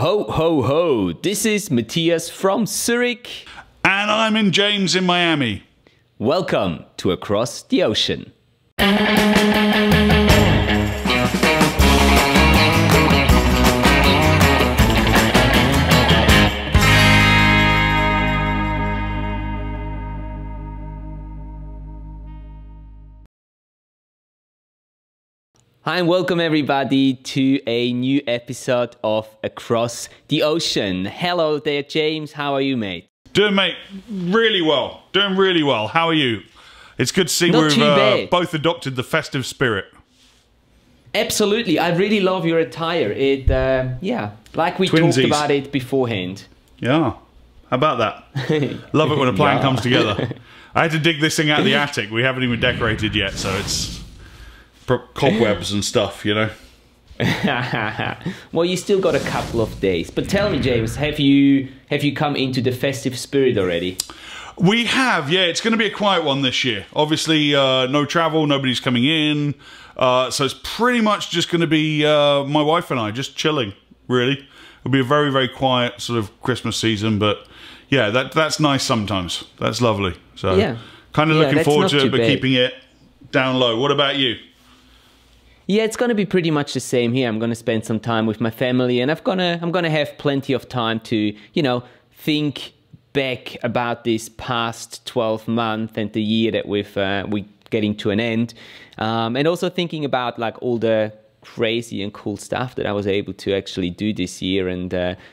Ho, ho, ho. This is Matthias from Zurich. And I'm in James in Miami. Welcome to Across the Ocean. Hi and welcome everybody to a new episode of Across the Ocean. Hello there, James. How are you, mate? Doing, mate, really well. Doing really well. How are you? It's good to see we've both adopted the festive spirit. Absolutely. I really love your attire. It, yeah, like we talked about it beforehand. Yeah. How about that? Love it when a plan comes together. I had to dig this thing out of the attic. We haven't even decorated yet, so it's... cobwebs and stuff, you know. Well, you still got a couple of days. But tell me, James, have you come into the festive spirit already? We have, yeah. It's going to be a quiet one this year. Obviously, no travel, nobody's coming in. So it's pretty much just going to be my wife and I just chilling, really. It'll be a very, very quiet sort of Christmas season. But yeah, that's nice sometimes. That's lovely. So yeah. Kind of looking forward to it, but keeping it down low. What about you? Yeah, it's going to be pretty much the same here. I'm going to spend some time with my family and I'm going to have plenty of time to, you know, think back about this past 12 months and the year that we're getting to an end. And also thinking about like all the crazy and cool stuff that I was able to actually do this year, and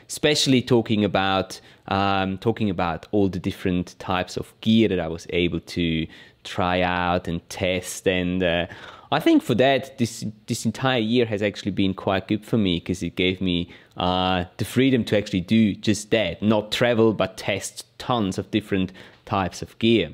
especially talking about all the different types of gear that I was able to try out and test. And I think for that, this entire year has actually been quite good for me, because it gave me the freedom to actually do just that, not travel, but test tons of different types of gear.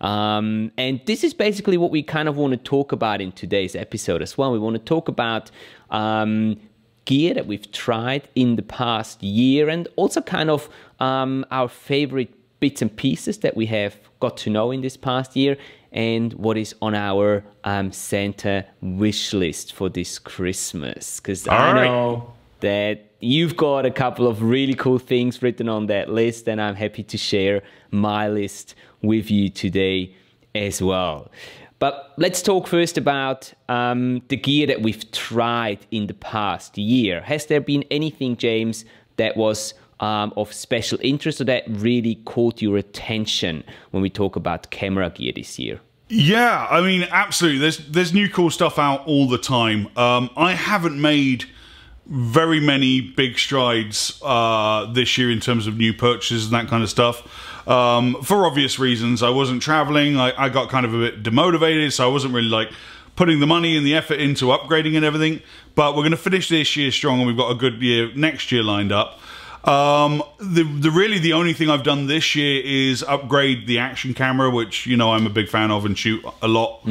And this is basically what we kind of want to talk about in today's episode as well. We want to talk about gear that we've tried in the past year, and also kind of our favorite bits and pieces that we have got to know in this past year, and what is on our Santa wish list for this Christmas. Because I know that you've got a couple of really cool things written on that list, and I'm happy to share my list with you today as well. But let's talk first about the gear that we've tried in the past year. Has there been anything, James, that was of special interest or that really caught your attention when we talk about camera gear this year? Yeah, I mean, absolutely. There's new cool stuff out all the time. I haven't made very many big strides this year in terms of new purchases and that kind of stuff. For obvious reasons, I wasn't traveling. I got kind of a bit demotivated, so I wasn't really like putting the money and the effort into upgrading and everything. But we're going to finish this year strong, and we've got a good year next year lined up. Really the only thing I've done this year is upgrade the action camera, which, you know, I'm a big fan of and shoot a lot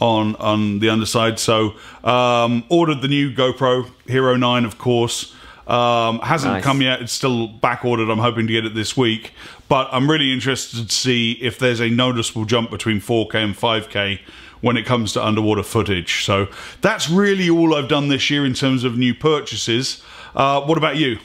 on the underside. So, ordered the new GoPro Hero 9, of course. Hasn't come yet. It's still back ordered. I'm hoping to get it this week, but I'm really interested to see if there's a noticeable jump between 4K and 5K when it comes to underwater footage. So that's really all I've done this year in terms of new purchases. What about you?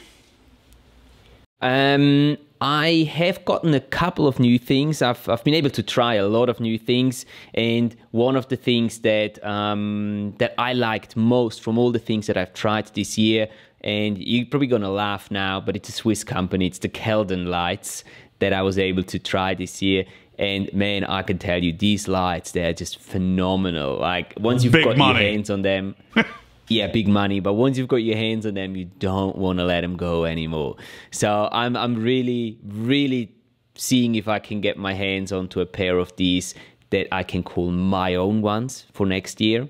I have gotten a couple of new things. I've been able to try a lot of new things, and one of the things that that I liked most from all the things that I've tried this year, and you're probably gonna laugh now, but it's a Swiss company. It's the Keldan lights that I was able to try this year, and man, I can tell you, these lights, they're just phenomenal. Like, once you've got your hands on them. Yeah, big money, but once you've got your hands on them, you don't want to let them go anymore. So I'm really, really seeing if I can get my hands onto a pair of these that I can call my own ones for next year.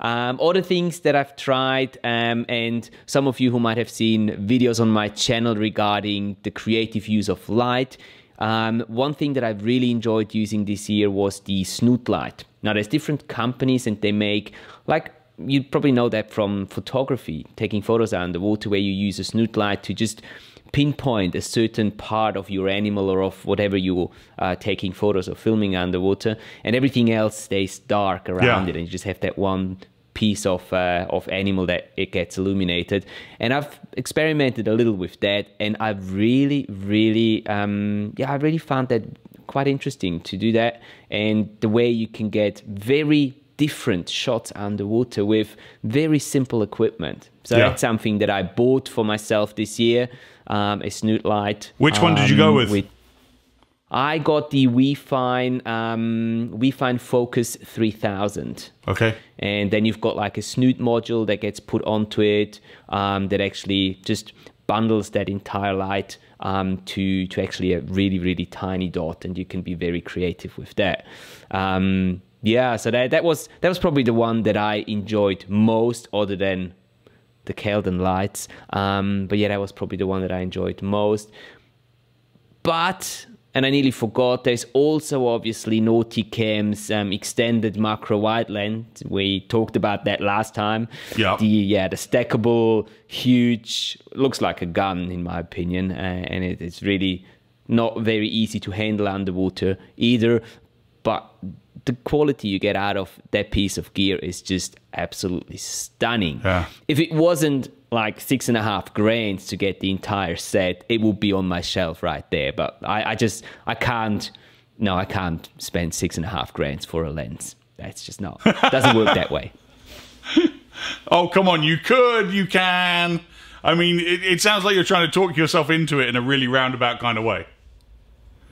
Other things that I've tried, and some of you who might have seen videos on my channel regarding the creative use of light, one thing that I've really enjoyed using this year was the snoot light. Now, there's different companies, and they make, like, you probably know that from photography, taking photos out on the water, where you use a snoot light to just pinpoint a certain part of your animal or of whatever you're taking photos or filming underwater, and everything else stays dark around it, and you just have that one piece of animal that it gets illuminated. And I've experimented a little with that, and I've really found that quite interesting to do that, and the way you can get very different shots underwater with very simple equipment. So yeah, that's something that I bought for myself this year, a snoot light. Which one did you go with? I got the We Fine Focus 3000. Okay. And then you've got like a snoot module that gets put onto it, that actually just bundles that entire light to actually a really tiny dot, and you can be very creative with that. Yeah, so that was probably the one that I enjoyed most, other than the Keldan lights. But yeah, that was probably the one that I enjoyed most. But, and I nearly forgot, there's also obviously Nauticam's extended macro wide lens. We talked about that last time. Yeah. The stackable, huge, looks like a gun in my opinion, and it's really not very easy to handle underwater either. But the quality you get out of that piece of gear is just absolutely stunning. Yeah. If it wasn't like $6.5 grand to get the entire set, it would be on my shelf right there. But I can't spend $6.5 grand for a lens. That's just not, doesn't work that way. Oh, come on. You could, you can. I mean, it sounds like you're trying to talk yourself into it in a really roundabout kind of way.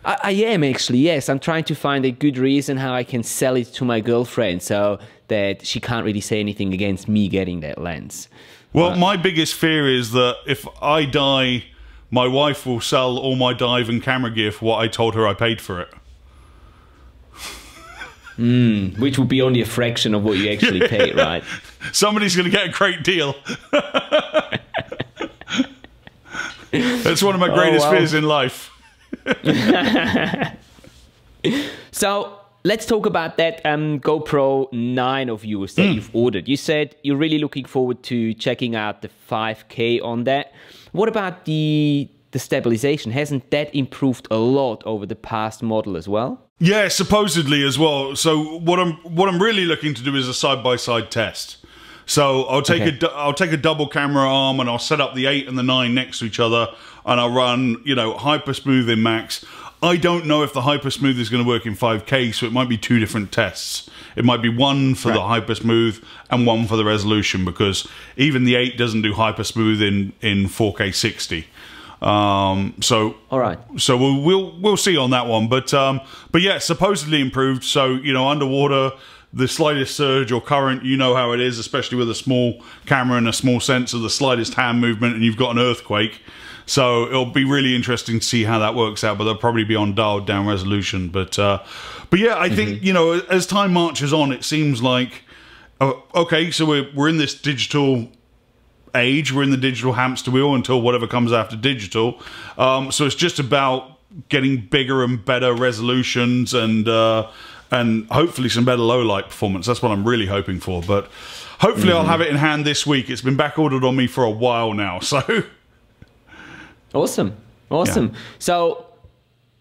I am actually, yes. I'm trying to find a good reason how I can sell it to my girlfriend so that she can't really say anything against me getting that lens. Well, my biggest fear is that if I die, my wife will sell all my dive and camera gear for what I told her I paid for it. Which will be only a fraction of what you actually paid, right? Somebody's going to get a great deal. That's one of my greatest fears in life. So let's talk about that GoPro 9 of yours that you've ordered. You said you're really looking forward to checking out the 5K on that. What about the stabilization? Hasn't that improved a lot over the past model as well? Yeah, supposedly as well. So what I'm really looking to do is a side-by-side test. So I'll take a double camera arm, and I'll set up the 8 and the 9 next to each other, and I'll run, you know, hyper smooth in max. I don't know if the hyper smooth is going to work in 5K, so it might be two different tests. It might be one for the hyper smooth and one for the resolution, because even the 8 doesn't do hyper smooth in 4K 60. So all right, so we'll see on that one. But yeah, supposedly improved. So, you know, underwater, the slightest surge or current, you know how it is, especially with a small camera and a small sensor, the slightest hand movement and you've got an earthquake. So it'll be really interesting to see how that works out, but they'll probably be on dialed down resolution. But yeah, I think, you know, as time marches on, it seems like, okay, so we're in this digital age, we're in the digital hamster wheel until whatever comes after digital. So it's just about getting bigger and better resolutions and hopefully some better low light performance. That's what I'm really hoping for. But hopefully I'll have it in hand this week. It's been back ordered on me for a while now, so. Awesome. Yeah. So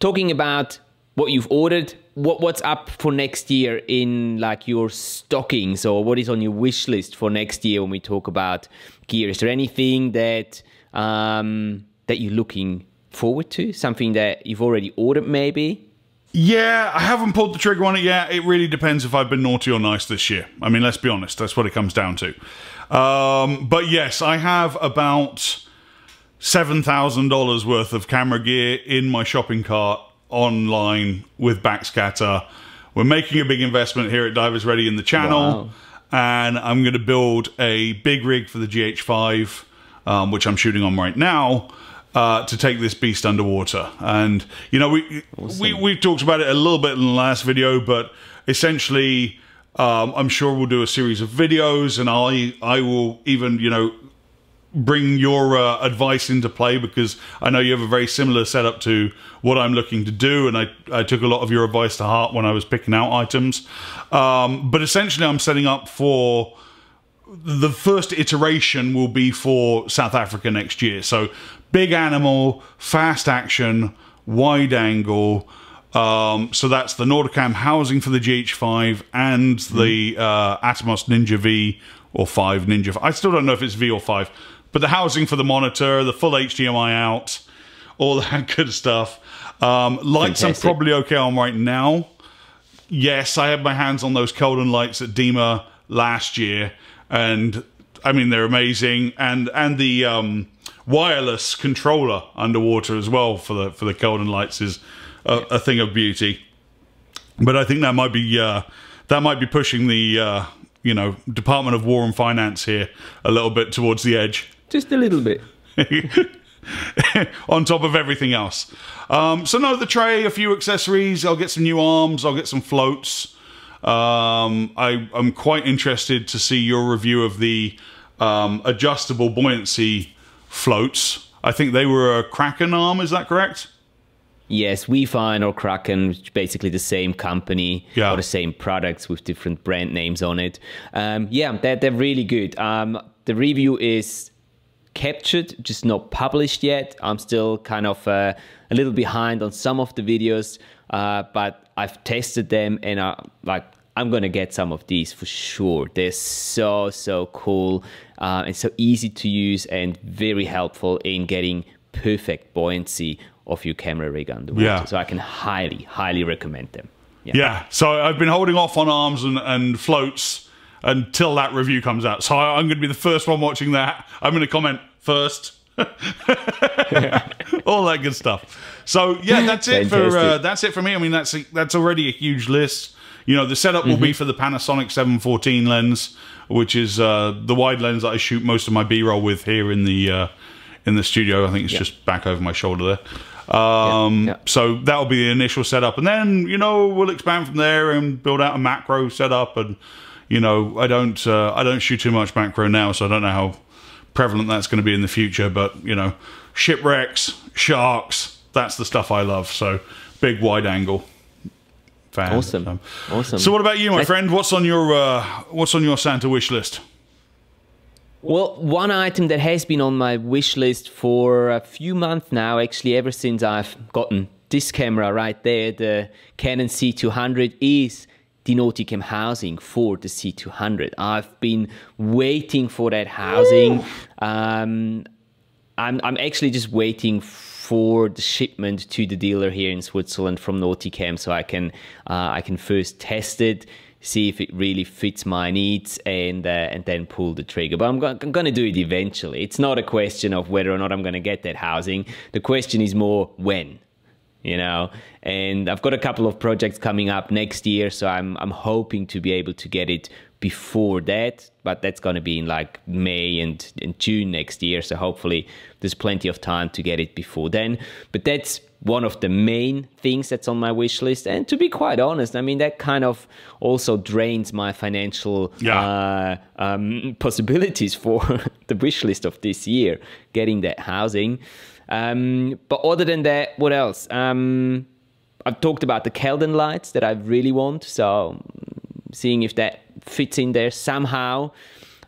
talking about what you've ordered, what's up for next year in like your stockings, or what is on your wish list for next year when we talk about gear? Is there anything that that you're looking forward to? Something that you've already ordered maybe? Yeah, I haven't pulled the trigger on it yet. It really depends if I've been naughty or nice this year. I mean, let's be honest. That's what it comes down to. But yes, I have about $7,000 worth of camera gear in my shopping cart online with Backscatter. We're making a big investment here at Divers Ready in the channel. Wow. And I'm going to build a big rig for the GH5, which I'm shooting on right now, to take this beast underwater. And you know, we've talked about it a little bit in the last video, but essentially I'm sure we'll do a series of videos, and I will even, you know, bring your advice into play, because I know you have a very similar setup to what I'm looking to do, and I took a lot of your advice to heart when I was picking out items. But essentially I'm setting up for the first iteration will be for South Africa next year. So big animal, fast action, wide angle, So that's the Nauticam housing for the GH5 and the Atomos Ninja V or 5 Ninja. I still don't know if it's V or 5, but the housing for the monitor, the full HDMI out, all that good stuff. Lights I'm probably okay on right now. Yes, I had my hands on those Keldan lights at DEMA last year, and I mean they're amazing. And the wireless controller underwater as well for the Keldan lights is a thing of beauty. But I think that might be pushing the you know, Department of War and Finance here a little bit towards the edge. Just a little bit. On top of everything else. So no, the tray, a few accessories, I'll get some new arms, I'll get some floats. I'm quite interested to see your review of the adjustable buoyancy floats. I think they were a Kraken arm, is that correct? Yes, We Fine or Kraken, which is basically the same company or the same products with different brand names on it. Yeah, they're really good. The review is captured, just not published yet. I'm still kind of a little behind on some of the videos, but I've tested them, and I'm gonna get some of these for sure. They're so cool and so easy to use and very helpful in getting perfect buoyancy of your camera rig underwater. So I can highly recommend them. So I've been holding off on arms and floats until that review comes out. So I'm going to be the first one watching that. I'm going to comment first. All that good stuff. So yeah, that's it for that's it for me. I mean, that's already a huge list. You know, the setup will be for the Panasonic 714 lens, which is the wide lens that I shoot most of my B-roll with here in the studio. I think it's just back over my shoulder there. So that'll be the initial setup, and then, you know, we'll expand from there and build out a macro setup. And you know, I don't shoot too much macro now, so I don't know how prevalent that's going to be in the future. But you know, shipwrecks, sharks—that's the stuff I love. So big wide angle. Fan. Awesome, awesome. So what about you, my friend? What's on your Santa wish list? Well, one item that has been on my wish list for a few months now, actually, ever since I've gotten this camera right there, the Canon C200, is the Nauticam housing for the C200. I've been waiting for that housing. I'm actually just waiting for the shipment to the dealer here in Switzerland from Nauticam, so I can first test it, see if it really fits my needs, and then pull the trigger. But I'm going to do it eventually. It's not a question of whether or not I'm going to get that housing. The question is more when. You know, and I've got a couple of projects coming up next year, so I'm hoping to be able to get it before that, but that's going to be in like May and June next year, so hopefully there's plenty of time to get it before then. But that's one of the main things that's on my wish list, and to be quite honest, I mean, that kind of also drains my financial possibilities for the wish list of this year, getting that housing. But other than that, what else? I've talked about the Keldan lights that I really want, so seeing if that fits in there somehow.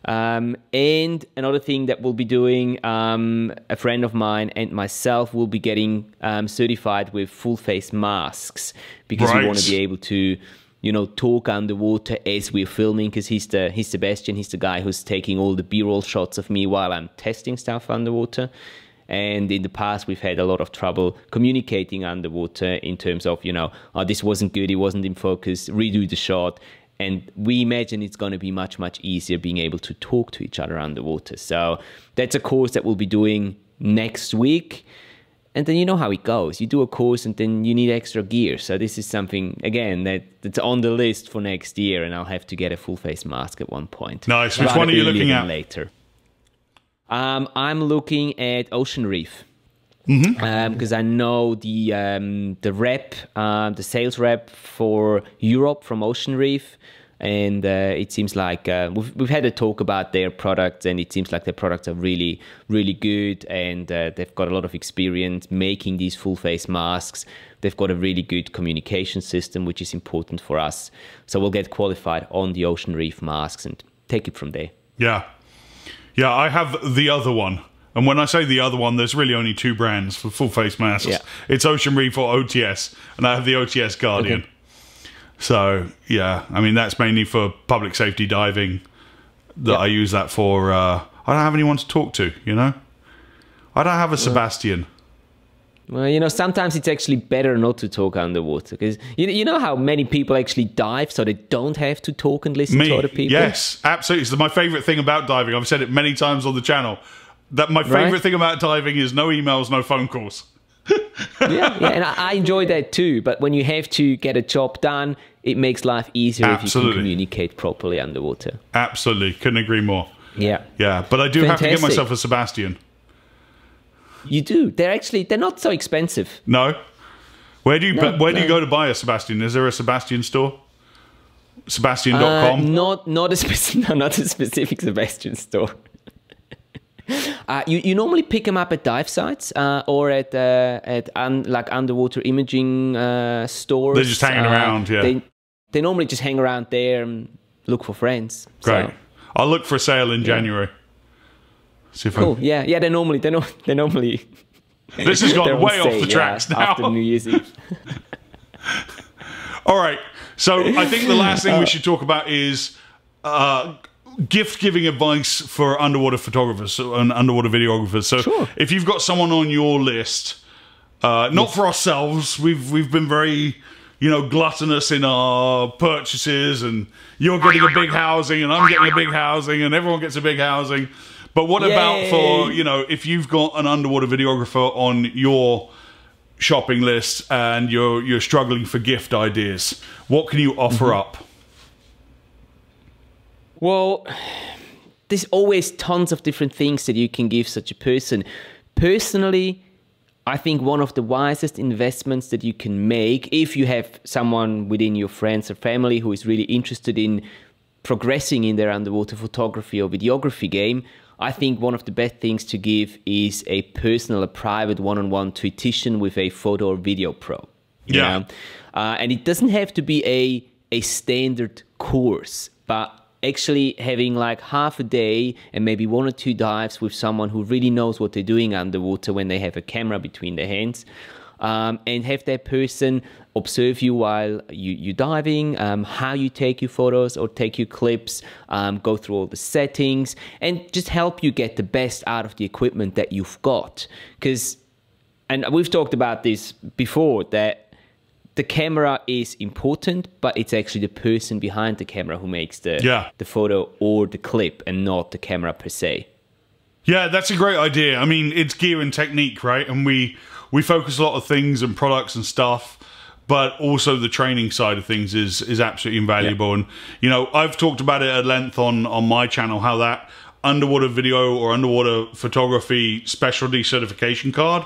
And another thing that we'll be doing, a friend of mine and myself will be getting certified with full face masks, because we want to be able to, you know, talk underwater as we're filming, because he's Sebastian, he's the guy who's taking all the B-roll shots of me while I'm testing stuff underwater. And in the past, we've had a lot of trouble communicating underwater in terms of, you know, oh, this wasn't good, it wasn't in focus, redo the shot. And we imagine it's going to be much, much easier being able to talk to each other underwater. So that's a course that we'll be doing next week. And then you know how it goes. You do a course and then you need extra gear. So this is something, again, that's on the list for next year, and I'll have to get a full face mask at one point. Nice. Which one are you looking at? Later. I'm looking at Ocean Reef, because I know the rep, the sales rep for Europe from Ocean Reef, and it seems like we've had a talk about their products, and it seems like their products are really, really good, and they've got a lot of experience making these full face masks. They've got a really good communication system, which is important for us. So we'll get qualified on the Ocean Reef masks and take it from there. Yeah. Yeah, I have the other one, And when I say the other one, there's really only two brands for full face masks. Yeah. It's Ocean Reef or OTS, and I have the OTS Guardian. Okay. So, yeah, I mean, that's mainly for public safety diving that I use that for. I don't have anyone to talk to, you know? I don't have a Sebastian. Well, you know, sometimes it's actually better not to talk underwater, because you know how many people actually dive, so they don't have to talk and listen to other people? Yes, absolutely. It's my favorite thing about diving. I've said it many times on the channel, that my favorite thing about diving is no emails, no phone calls. yeah, and I enjoy that too, but when you have to get a job done, it makes life easier if you can communicate properly underwater. Absolutely, couldn't agree more. Yeah. Yeah, but I do have to get myself a Sebastian. You do. They're not so expensive. No. Where do you go to buy a Sebastian? Is there a Sebastian store? Sebastian.com? Not a specific Sebastian store. You normally pick them up at dive sites or at underwater imaging stores. They're just hanging around, yeah. They normally just hang around there and look for friends. Great. So. I'll look for a sale in January. See if cool. Yeah. They normally. This has gone way off the tracks now. After New Year's Eve. All right. So I think the last thing we should talk about is gift giving advice for underwater photographers and underwater videographers. So if you've got someone on your list, not for ourselves, we've been very, you know, gluttonous in our purchases, and you're getting a big housing, and I'm getting a big housing, and everyone gets a big housing. But what about for, you know, if you've got an underwater videographer on your shopping list and you're struggling for gift ideas, what can you offer up? Well, there's always tons of different things that you can give such a person. Personally, I think one of the wisest investments that you can make, if you have someone within your friends or family who is really interested in progressing in their underwater photography or videography game, I think one of the best things to give is a personal, a private one-on-one tuition with a photo or video pro. Yeah. You know? And it doesn't have to be a standard course, but actually having like half a day and maybe one or two dives with someone who really knows what they're doing underwater when they have a camera between their hands. And have that person observe you while you're diving, how you take your photos or take your clips, go through all the settings, and just help you get the best out of the equipment that you've got. And we've talked about this before, that the camera is important, but it's actually the person behind the camera who makes the photo or the clip, and not the camera per se. Yeah, that's a great idea. I mean, it's gear and technique, right? And we focus a lot of things and products and stuff, but also the training side of things is absolutely invaluable. Yeah. And, you know, I've talked about it at length on my channel, how that underwater video or underwater photography specialty certification card,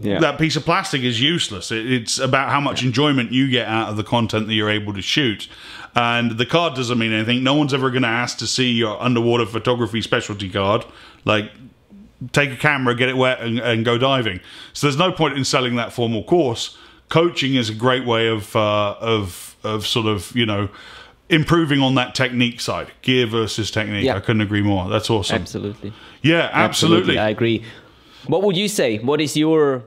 that piece of plastic is useless. It's about how much enjoyment you get out of the content that you're able to shoot. And the card doesn't mean anything. No one's ever going to ask to see your underwater photography specialty card. Like, take a camera, get it wet, and go diving. So there's no point in selling that formal course. Coaching is a great way of sort of, you know, improving on that technique side. Gear versus technique. Yeah. I couldn't agree more. That's awesome. Absolutely. Yeah, absolutely. I agree. What would you say? What is your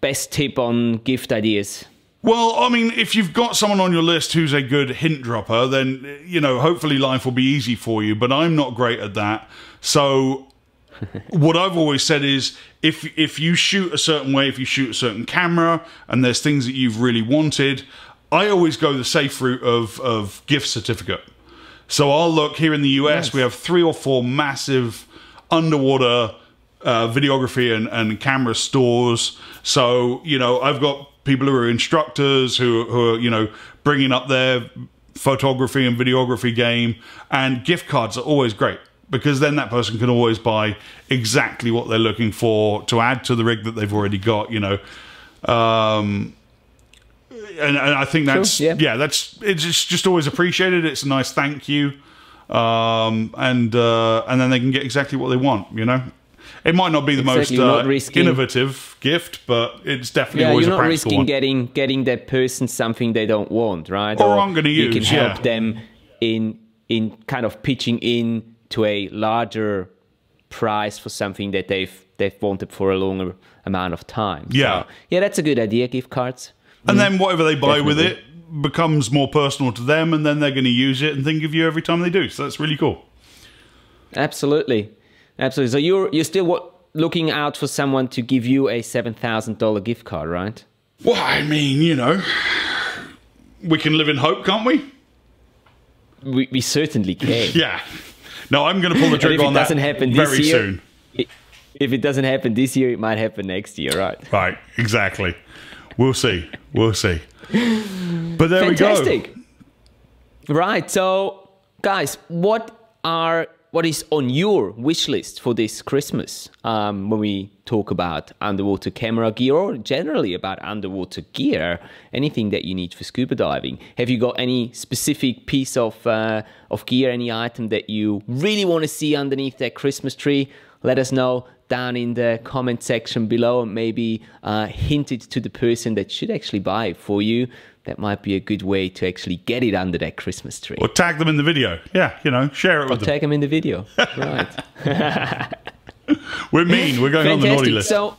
best tip on gift ideas? Well, I mean, if you've got someone on your list who's a good hint dropper, then, you know, hopefully life will be easy for you. But I'm not great at that. So what I've always said is, if you shoot a certain way, if you shoot a certain camera, and there's things that you've really wanted, I always go the safe route of gift certificate. So I'll look here in the US, we have 3 or 4 massive underwater videography and camera stores. So, you know, I've got people who are instructors who are, you know, bringing up their photography and videography game, and gift cards are always great, because then that person can always buy exactly what they're looking for to add to the rig that they've already got, you know. And I think that's, it's just always appreciated. It's a nice thank you. And then they can get exactly what they want, you know. It might not be the most innovative gift, but it's definitely always a practical one. You're not risking getting that person something they don't want, right? Or I'm going to use, you can help them in kind of pitching in to a larger price for something that they've wanted for a longer amount of time. Yeah. So, yeah, that's a good idea, gift cards. And then whatever they buy with it becomes more personal to them, and then they're going to use it and think of you every time they do. So that's really cool. Absolutely. Absolutely. So you're still looking out for someone to give you a $7,000 gift card, right? Well, I mean, you know, we can live in hope, can't we? We certainly can. Yeah. No, I'm going to pull the trigger on that very soon. If it doesn't happen this year, it might happen next year, right? Right, exactly. We'll see. We'll see. But there Fantastic. We go. Right. So, guys, what is on your wish list for this Christmas when we talk about underwater camera gear or generally about underwater gear, anything that you need for scuba diving? Have you got any specific piece of gear, any item that you really want to see underneath that Christmas tree? Let us know down in the comment section below, and maybe hint it to the person that should actually buy it for you. That might be a good way to actually get it under that Christmas tree. Or tag them in the video. Yeah, you know, share it with them. Or tag them in the video. Right. We're mean. We're going on the naughty list. So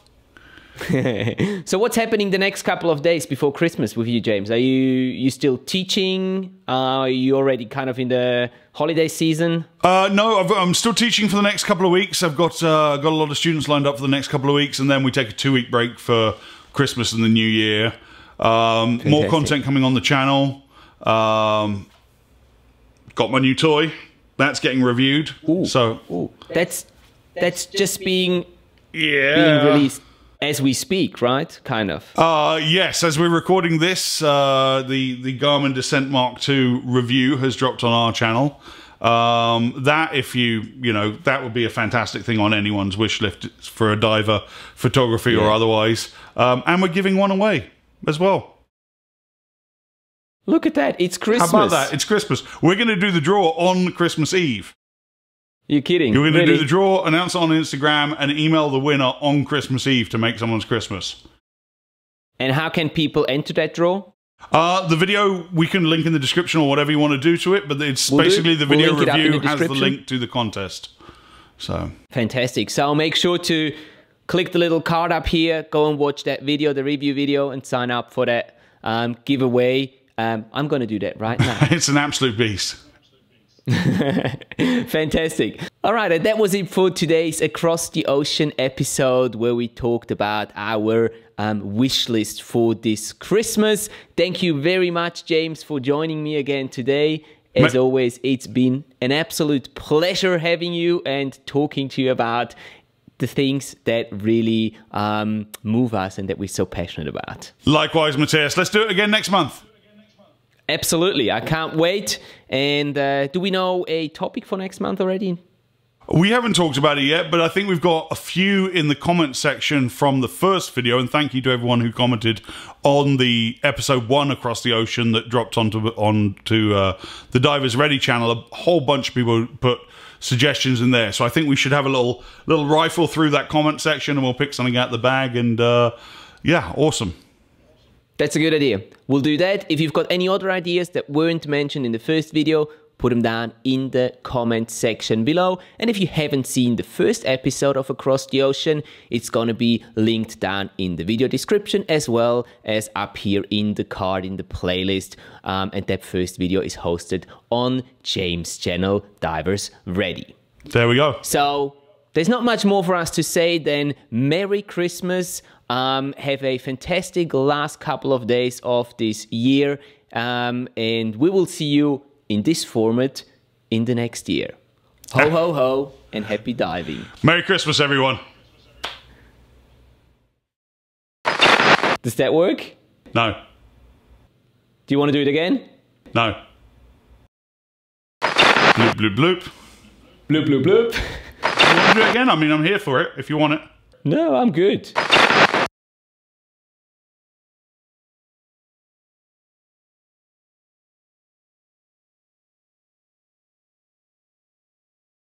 what's happening the next couple of days before Christmas with you, James? Are you still teaching? Are you already kind of in the holiday season? No, I'm still teaching for the next couple of weeks. I've got a lot of students lined up for the next couple of weeks, and then we take a 2-week break for Christmas and the New Year. More content coming on the channel. Got my new toy. That's getting reviewed. Ooh. So that's just being released as we speak, right? Kind of. Yes, as we're recording this, the Garmin Descent Mark II review has dropped on our channel. That, if you know, that would be a fantastic thing on anyone's wish list for a diver, photography or otherwise. And we're giving one away as well. Look at that! It's Christmas. How about that? It's Christmas. We're going to do the draw on Christmas Eve. You're kidding. You're going to do the draw, announce it on Instagram, and email the winner on Christmas Eve to make someone's Christmas. And how can people enter that draw? The video, we can link in the description or whatever you want to do to it, but it's basically the video review has the link to the contest. So fantastic. So make sure to click the little card up here, go and watch that video, the review video, and sign up for that giveaway. I'm going to do that right now. It's an absolute beast. Fantastic. All right, and that was it for today's Across the Ocean episode, where we talked about our wish list for this Christmas. Thank you very much, James, for joining me again today. As always, it's been an absolute pleasure having you and talking to you about the things that really move us and that we're so passionate about. Likewise, Matthias. Let's do it again next month. Absolutely. I can't wait. And do we know a topic for next month already? We haven't talked about it yet, but I think we've got a few in the comment section from the first video. And thank you to everyone who commented on the episode 1 Across the Ocean that dropped onto the Divers Ready channel. A whole bunch of people put suggestions in there. So I think we should have a little rifle through that comment section, and we'll pick something out of the bag. And yeah, awesome. That's a good idea. We'll do that. If you've got any other ideas that weren't mentioned in the first video, put them down in the comment section below. And if you haven't seen the first episode of Across the Ocean, it's going to be linked down in the video description as well as up here in the card in the playlist. And that first video is hosted on James' channel, Divers Ready. There we go. So there's not much more for us to say than Merry Christmas. Have a fantastic last couple of days of this year, and we will see you in this format in the next year. Ho, ho, ho, and happy diving. Merry Christmas, everyone. Does that work? No. Do you want to do it again? No. Bloop, bloop, bloop. Bloop, bloop, bloop. Do you want to do it again? I mean, I'm here for it if you want it. No, I'm good.